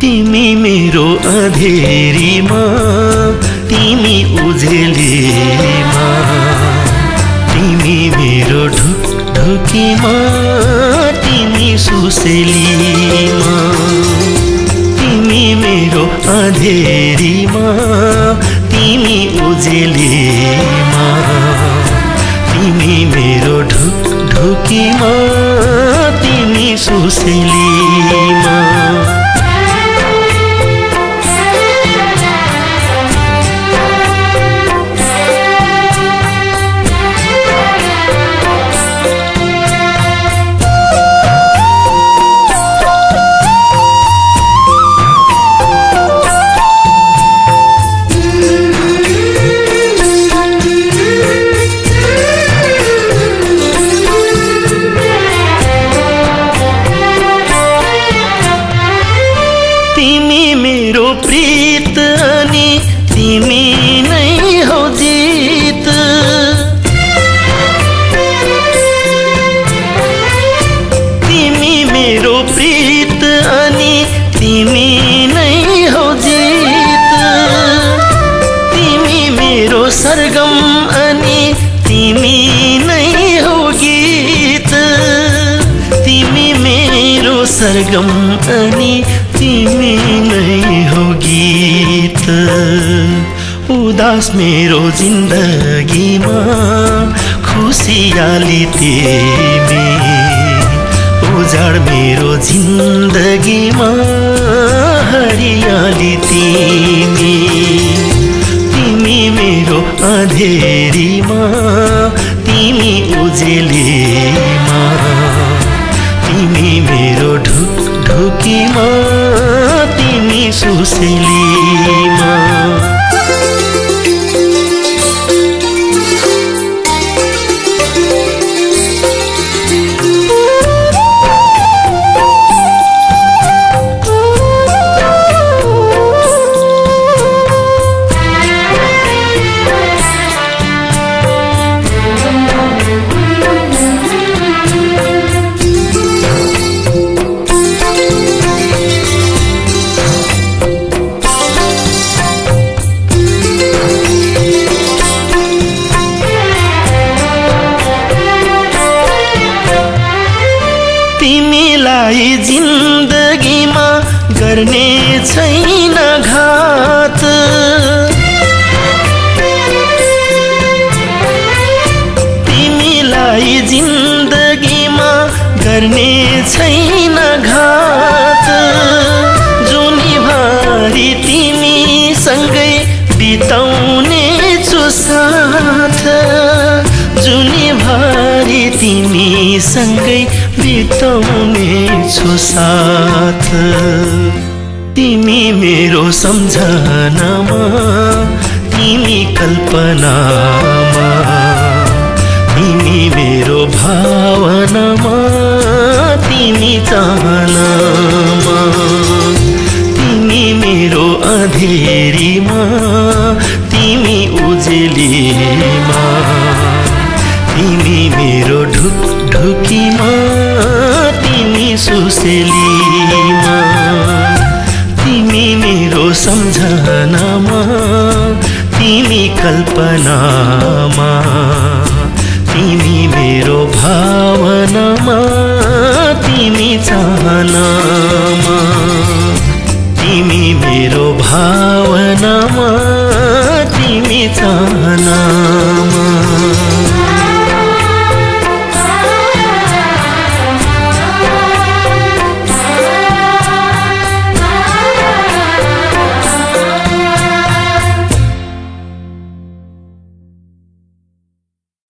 तिमी मेरो अधेरीमा तिमी उजेलीमा तिमी मेरो ढुकढुकीमा तिमी सुसेलीमा तिमी मेरो अधेरीमा तिमी उजेलीमा तिमी मेरो ढुकढुकीमा तिमी सुसेलीमा तिमी मेरो प्रीत अनि तिमी नै हो जीत तिमी मेरो प्रीत अनि तिमी नै हो जीत तिमी मेरो सरगम अनि तिमी नै हो गीत तिमी मेरो सरगम अनि तिमी नहीं हो गीत उदास मेरो जिंदगी मां खुशियाली तिमी उजाड़ मेरो जिंदगी मां हरियाली तिमी तिमी मेरो अधेरी मां तिमी उजेली मां तिमी मेरो ढुकढुकी मां सुसेलीमा तिमीलाई जिन्दगीमा गर्ने छैन घात तिमीलाई जिन्दगीमा गर्ने छैन घात जुनी भारी तिमी सँगै बिताउने छु साथ जुनी भारी तिमी सँगै बिताउने छु साथ तिमी मेरो सम्झनामा तिमी कल्पनामा तिमी मेरो भावनामा तिमी चाहनामा तिमी मेरो अधेरीमा तिमी उजेलीमा तिमी मेरो ढुकढुकीमा सुसेलीमा तिमी मेरो सम्झनामा तिमी कल्पनामा तिमी मेरो भावनामा तिमी चाहना।